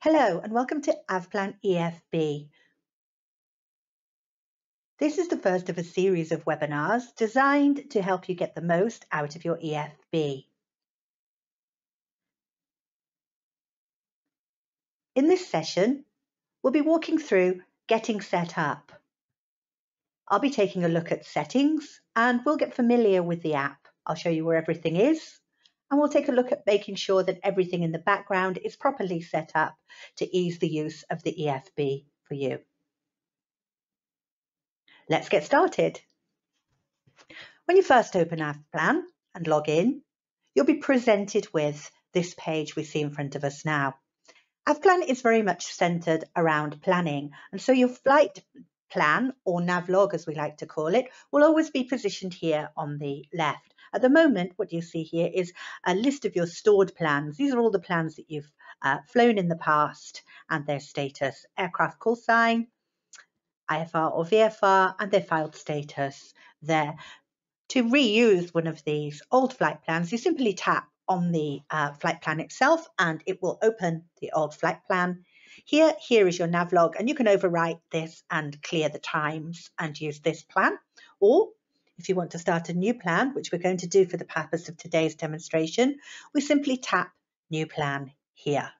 Hello and welcome to AvPlan EFB. This is the first of a series of webinars designed to help you get the most out of your EFB. In this session, we'll be walking through getting set up. I'll be taking a look at settings and we'll get familiar with the app. I'll show you where everything is. And we'll take a look at making sure that everything in the background is properly set up to ease the use of the EFB for you. Let's get started. When you first open AvPlan and log in, you'll be presented with this page we see in front of us now. AvPlan is very much centered around planning, and so your flight plan, or navlog as we like to call it, will always be positioned here on the left. At the moment, what you see here is a list of your stored plans. These are all the plans that you've flown in the past and their status, aircraft call sign, IFR or VFR, and their filed status there. To reuse one of these old flight plans, you simply tap on the flight plan itself and it will open the old flight plan. Here is your navlog, and you can overwrite this and clear the times and use this plan, or if you want to start a new plan, which we're going to do for the purpose of today's demonstration, we simply tap New Plan here.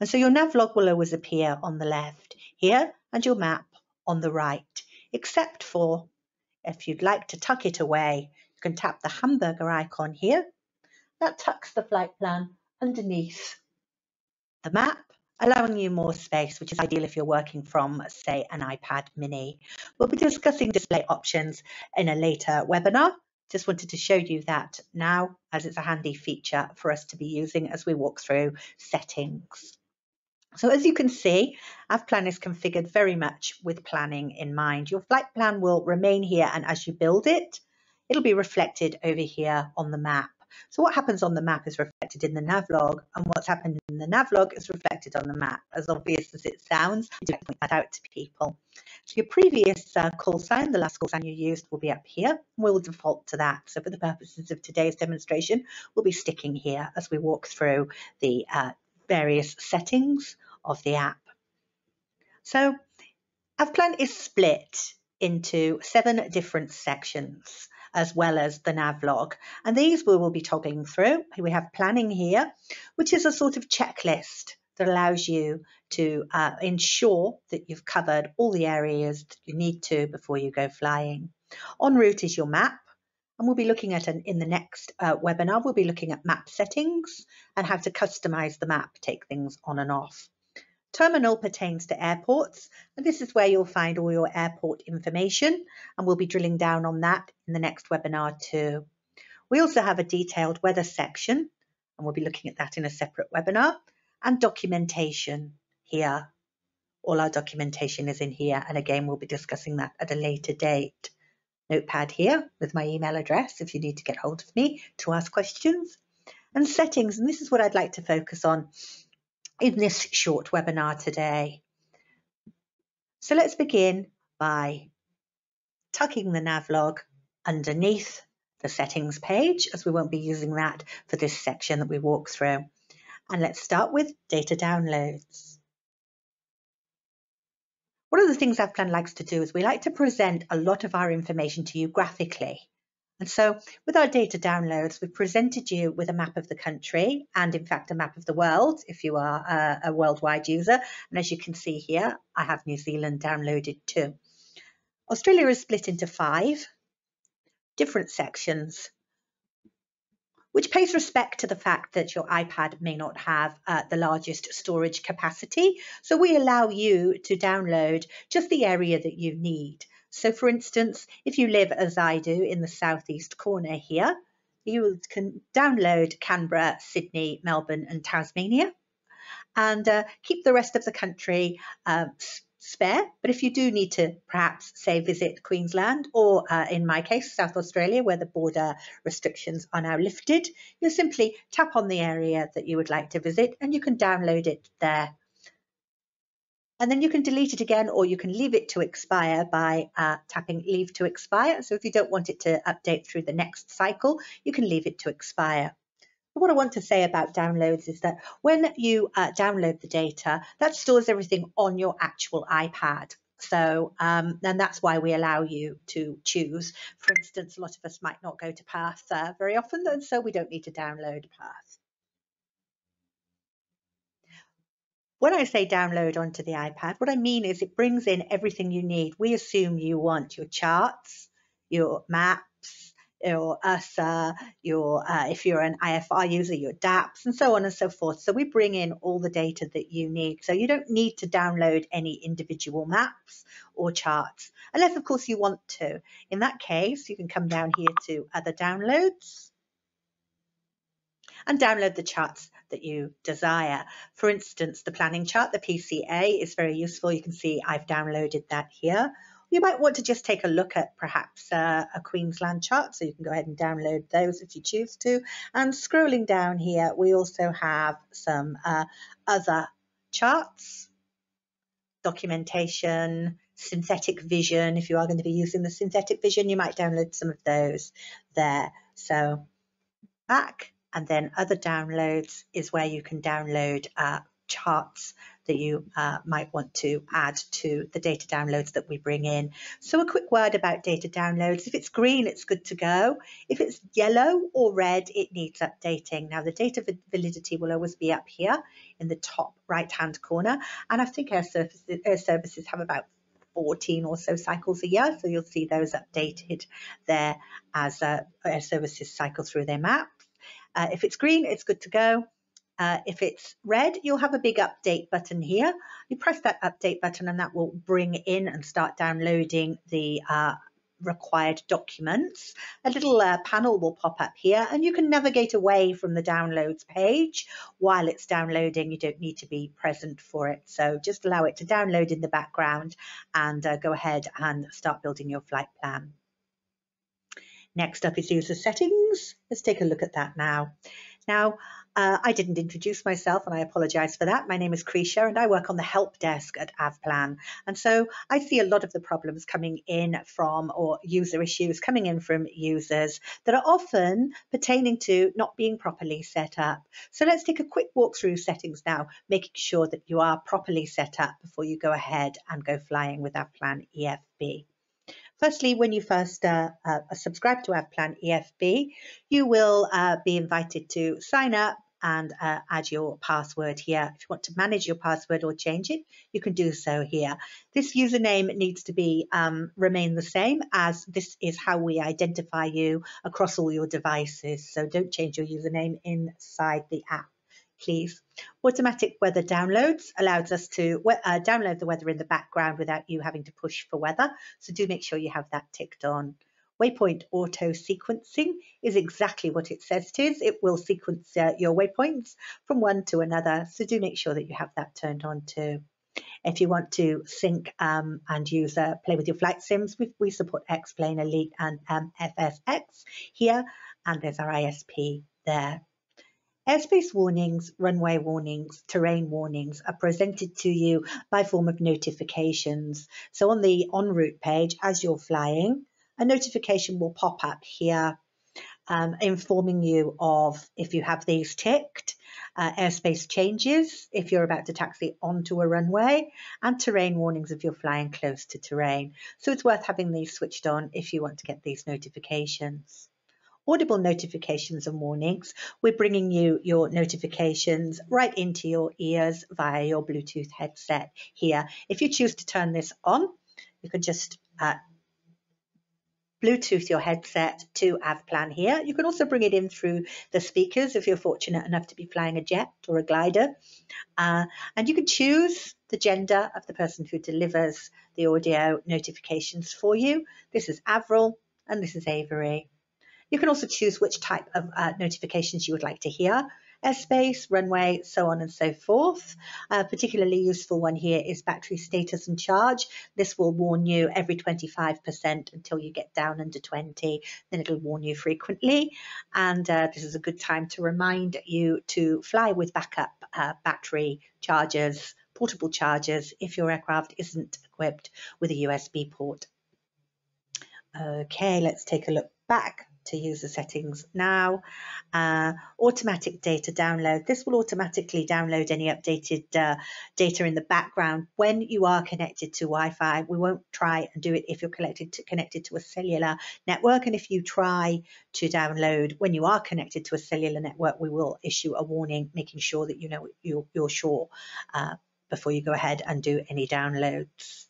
And so your navlog will always appear on the left here and your map on the right, except for if you'd like to tuck it away, you can tap the hamburger icon here. That tucks the flight plan underneath the map, allowing you more space, which is ideal if you're working from, say, an iPad mini. We'll be discussing display options in a later webinar. Just wanted to show you that now, as it's a handy feature for us to be using as we walk through settings. So as you can see, AvPlan is configured very much with planning in mind. Your flight plan will remain here, and as you build it, it'll be reflected over here on the map. So what happens on the map is reflected in the navlog, and what's happened in the navlog is reflected on the map. As obvious as it sounds, I do like to point that out to people. So your previous call sign, the last call sign you used, will be up here, and we'll default to that. So for the purposes of today's demonstration, we'll be sticking here as we walk through the various settings of the app. So AvPlan is split into 7 different sections, as well as the navlog. And these we will be toggling through. We have planning here, which is a sort of checklist that allows you to ensure that you've covered all the areas that you need to before you go flying. En route is your map. And we'll be looking at, in the next webinar, we'll be looking at map settings and how to customize the map, take things on and off. Terminal pertains to airports, and this is where you'll find all your airport information, and we'll be drilling down on that in the next webinar too. We also have a detailed weather section, and we'll be looking at that in a separate webinar, and documentation here. All our documentation is in here, and again, we'll be discussing that at a later date. Notepad here with my email address if you need to get hold of me to ask questions, and settings, and this is what I'd like to focus on in this short webinar today. So let's begin by tucking the navlog underneath the settings page, as we won't be using that for this section that we walk through. And let's start with data downloads. One of the things AvPlan likes to do is we like to present a lot of our information to you graphically. And so with our data downloads, we've presented you with a map of the country and, in fact, a map of the world if you are a worldwide user. And as you can see here, I have New Zealand downloaded too. Australia is split into 5 different sections, which pays respect to the fact that your iPad may not have the largest storage capacity. So we allow you to download just the area that you need. So, for instance, if you live, as I do, in the southeast corner here, you can download Canberra, Sydney, Melbourne and Tasmania, and keep the rest of the country spare. But if you do need to perhaps, say, visit Queensland or, in my case, South Australia, where the border restrictions are now lifted, you simply tap on the area that you would like to visit and you can download it there. And then you can delete it again, or you can leave it to expire by tapping leave to expire. So if you don't want it to update through the next cycle, you can leave it to expire. what I want to say about downloads is that when you download the data, that stores everything on your actual iPad. So, and that's why we allow you to choose. For instance, a lot of us might not go to Path very often, and so we don't need to download Path. When I say download onto the iPad, what I mean is it brings in everything you need. We assume you want your charts, your maps, your URSA, your, if you're an IFR user, your DAPs, and so on and so forth. So we bring in all the data that you need. So you don't need to download any individual maps or charts, unless, of course, you want to. In that case, you can come down here to Other Downloads and download the charts that you desire. For instance, the planning chart, the PCA, is very useful. You can see I've downloaded that here. You might want to just take a look at perhaps a Queensland chart, so you can go ahead and download those if you choose to. And scrolling down here, we also have some other charts, documentation, synthetic vision. If you are going to be using the synthetic vision, you might download some of those there. So back. And then Other Downloads is where you can download charts that you might want to add to the data downloads that we bring in. So a quick word about data downloads. If it's green, it's good to go. If it's yellow or red, it needs updating. Now, the data validity will always be up here in the top right-hand corner. And I think our services have about 14 or so cycles a year, so you'll see those updated there as our services cycle through their map. If it's green, it's good to go. If it's red, you'll have a big update button here. You press that update button and that will bring in and start downloading the required documents. A little panel will pop up here and you can navigate away from the downloads page while it's downloading. You don't need to be present for it. So just allow it to download in the background and go ahead and start building your flight plan. Next up is user settings. Let's take a look at that now. Now, I didn't introduce myself and I apologize for that. My name is Kresia and I work on the help desk at AvPlan. And so I see a lot of the problems coming in from, or user issues coming in from users that are often pertaining to not being properly set up. So let's take a quick walk through settings now, making sure that you are properly set up before you go ahead and go flying with AvPlan EFB. Firstly, when you first subscribe to AvPlan EFB, you will be invited to sign up and add your password here. If you want to manage your password or change it, you can do so here. This username needs to be remain the same, as this is how we identify you across all your devices. So don't change your username inside the app, please. Automatic weather downloads allows us to download the weather in the background without you having to push for weather. So do make sure you have that ticked on. Waypoint auto sequencing is exactly what it says it is. It will sequence your waypoints from one to another. So do make sure that you have that turned on too. If you want to sync and use play with your flight sims, we support X-Plane Elite and FSx here. And there's our ISP there. Airspace warnings, runway warnings, terrain warnings are presented to you by form of notifications. So on the en route page, as you're flying, a notification will pop up here informing you of, if you have these ticked, airspace changes if you're about to taxi onto a runway, and terrain warnings if you're flying close to terrain. So it's worth having these switched on if you want to get these notifications. Audible notifications and warnings. We're bringing you your notifications right into your ears via your Bluetooth headset here. If you choose to turn this on, you can just Bluetooth your headset to AvPlan here. You can also bring it in through the speakers if you're fortunate enough to be flying a jet or a glider. And you can choose the gender of the person who delivers the audio notifications for you. This is Avril and this is Avery. You can also choose which type of notifications you would like to hear, airspace, runway, so on and so forth. A particularly useful one here is battery status and charge. This will warn you every 25% until you get down under 20, then it'll warn you frequently. And this is a good time to remind you to fly with backup battery chargers, portable chargers, if your aircraft isn't equipped with a USB port. Okay, let's take a look back to use the settings now. Automatic data download. This will automatically download any updated data in the background when you are connected to Wi-Fi. We won't try and do it if you're connected to a cellular network. And if you try to download when you are connected to a cellular network, we will issue a warning, making sure that you know you're sure before you go ahead and do any downloads.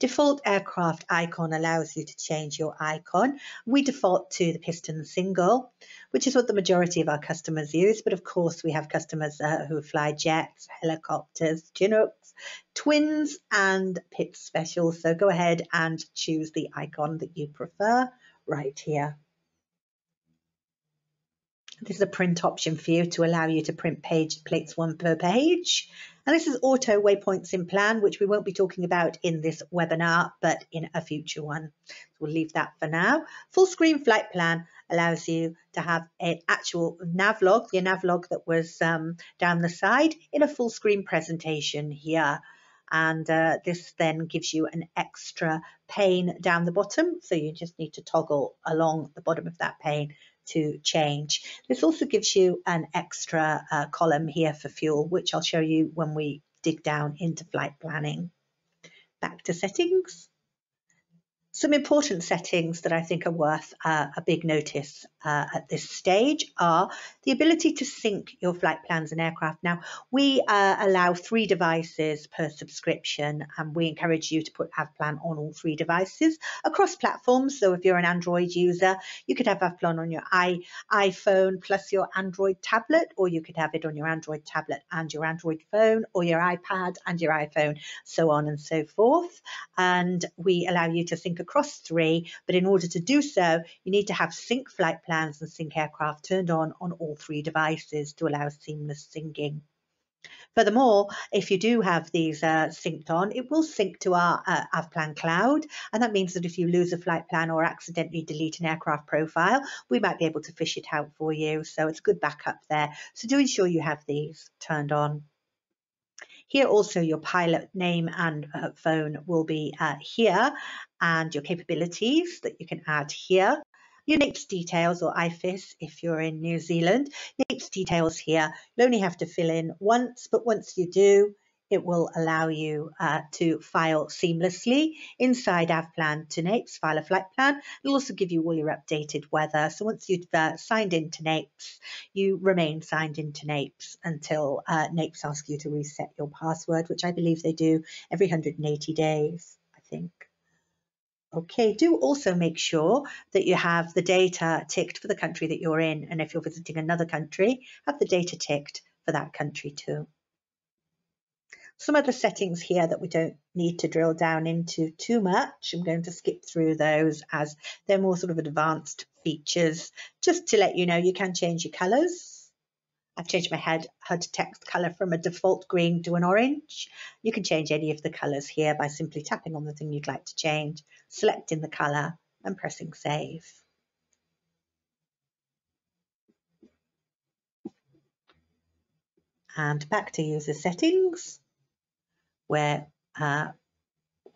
Default aircraft icon allows you to change your icon. We default to the piston single, which is what the majority of our customers use. But of course, we have customers who fly jets, helicopters, Chinooks, twins, and pit specials. So go ahead and choose the icon that you prefer right here. This is a print option for you to allow you to print page plates, one per page. And this is auto waypoints in plan, which we won't be talking about in this webinar, but in a future one. So we'll leave that for now. Full screen flight plan allows you to have an actual navlog, your navlog that was down the side in a full screen presentation here. And this then gives you an extra pane down the bottom. So you just need to toggle along the bottom of that pane to change. This also gives you an extra column here for fuel, which I'll show you when we dig down into flight planning. Back to settings. Some important settings that I think are worth a big notice at this stage are the ability to sync your flight plans and aircraft. Now, we allow 3 devices per subscription, and we encourage you to put AvPlan on all 3 devices across platforms. So if you're an Android user, you could have AvPlan on your iPhone plus your Android tablet, or you could have it on your Android tablet and your Android phone, or your iPad and your iPhone, so on and so forth. And we allow you to sync across 3, but in order to do so, you need to have sync flight plans and sync aircraft turned on all 3 devices to allow seamless syncing. Furthermore, if you do have these synced on, it will sync to our AvPlan cloud, and that means that if you lose a flight plan or accidentally delete an aircraft profile, we might be able to fish it out for you, so it's a good backup there. So do ensure you have these turned on. Here also your pilot name and phone will be here, and your capabilities that you can add here. Your NAIPS details, or IFIS if you're in New Zealand. NAIPS details here, you'll only have to fill in once, but once you do, it will allow you to file seamlessly inside AvPlan to NAIPS, file a flight plan. It'll also give you all your updated weather. So once you've signed into NAIPS, you remain signed into NAIPS until NAIPS asks you to reset your password, which I believe they do every 180 days, I think. Okay, do also make sure that you have the data ticked for the country that you're in. And if you're visiting another country, have the data ticked for that country too. Some other settings here that we don't need to drill down into too much. I'm going to skip through those as they're more sort of advanced features. Just to let you know, you can change your colours. I've changed my HUD text colour from a default green to an orange. You can change any of the colours here by simply tapping on the thing you'd like to change, selecting the colour and pressing save. And back to user settings, where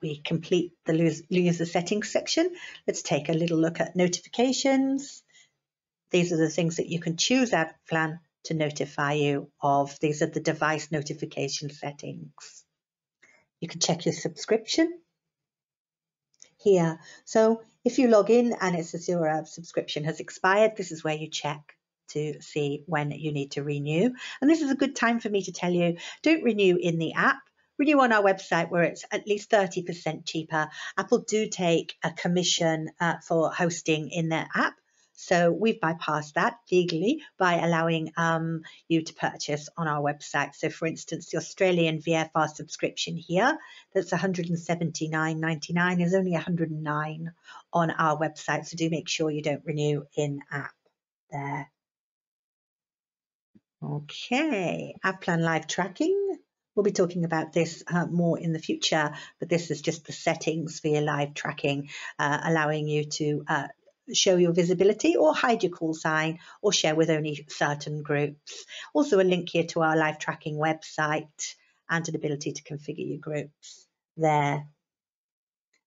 we complete the user settings section. Let's take a little look at notifications. These are the things that you can choose AvPlan to notify you of. These are the device notification settings. You can check your subscription here. So if you log in and it says your subscription has expired, this is where you check to see when you need to renew. And this is a good time for me to tell you, don't renew in the app. Renew on our website, where it's at least 30% cheaper. Apple do take a commission for hosting in their app, so we've bypassed that legally by allowing you to purchase on our website. So for instance, the Australian VFR subscription here, that's $179.99, is only $109 on our website, so do make sure you don't renew in app there. Okay, AvPlan live tracking. We'll be talking about this more in the future, but this is just the settings for your live tracking, allowing you to show your visibility or hide your call sign or share with only certain groups. Also a link here to our live tracking website and an ability to configure your groups there.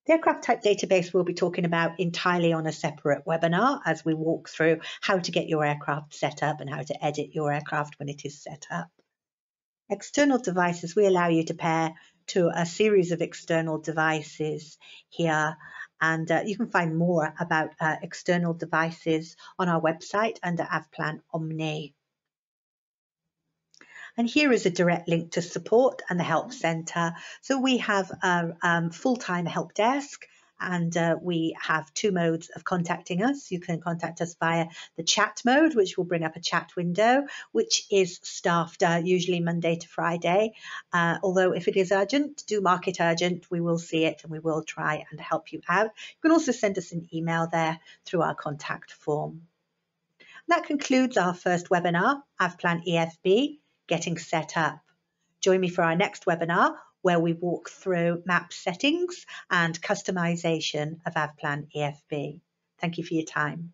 The aircraft type database we'll be talking about entirely on a separate webinar as we walk through how to get your aircraft set up and how to edit your aircraft when it is set up. External devices, we allow you to pair to a series of external devices here, and you can find more about external devices on our website under AvPlan Omni. And here is a direct link to support and the help centre. So we have a full-time help desk, and we have two modes of contacting us. You can contact us via the chat mode, which will bring up a chat window, which is staffed usually Monday to Friday. Although if it is urgent, do mark it urgent. We will see it and we will try and help you out. You can also send us an email there through our contact form. That concludes our first webinar, AvPlan EFB. Getting set up. Join me for our next webinar where we walk through map settings and customization of AvPlan EFB. Thank you for your time.